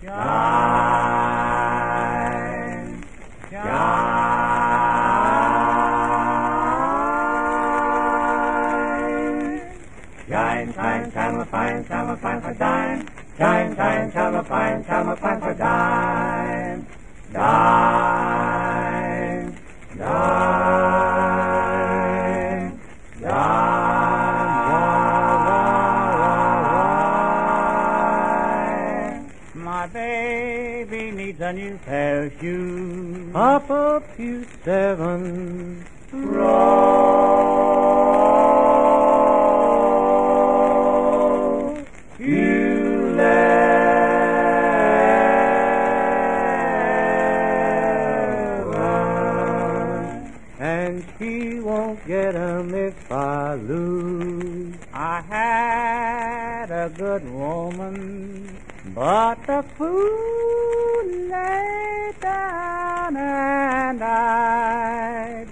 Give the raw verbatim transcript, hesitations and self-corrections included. Shine, shine, shine, shine, shine, fine, shine, fine for dime. Shine, shine, shine, fine, shine, fine for dime. Dime, dime, dime. My baby needs a new pair of shoes. Hop up to seven. Roll. You eleven. And she won't get 'em if I lose. I had a good woman, but the fool lay down and I